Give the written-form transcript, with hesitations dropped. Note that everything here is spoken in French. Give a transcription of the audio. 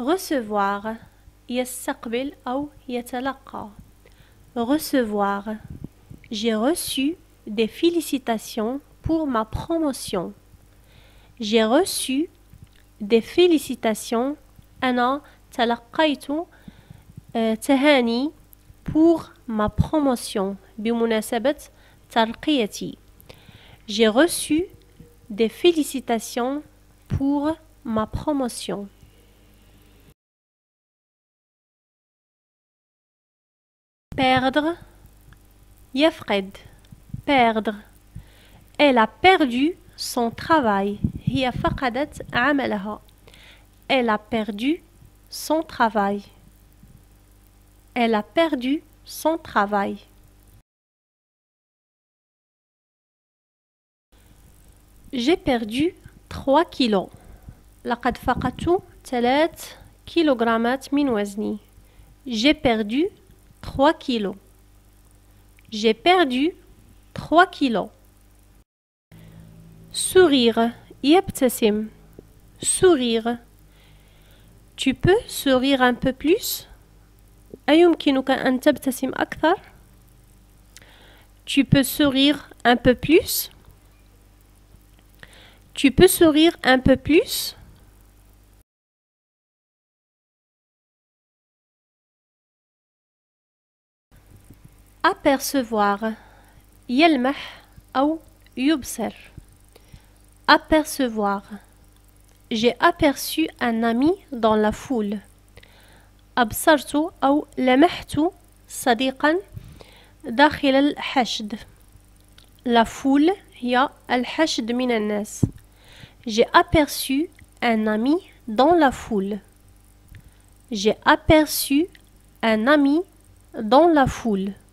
recevoir يستقبل أو يتلقى. Recevoir. J'ai reçu des félicitations pour ma promotion. J'ai reçu des félicitations. أنا تلقيت تهاني pour ma promotion. بمناسبة ترقيتي. J'ai reçu des félicitations pour ma promotion. Perdre. يفقد. Perdre. Elle a perdu son travail. هي فقدت عملها. Elle a perdu son travail. Elle a perdu son travail. J'ai perdu 3 kilos. لقد فقدت 3 كيلوغرامات من وزني. J'ai perdu 3 kilos. J'ai perdu 3 kilos. Sourire. يبتسم. Sourire. Tu peux sourire un peu plus? أيمكنك أن تبتسم أكثر؟ Tu peux sourire un peu plus? Tu peux sourire un peu plus? Apercevoir. يلمح أو يبصر. Apercevoir. J'ai aperçu un ami dans la foule. أبصرت أو لمحت صديقا داخل الحشد. La foule هي الحشد من الناس. J'ai aperçu un ami dans la foule. J'ai aperçu un ami dans la foule.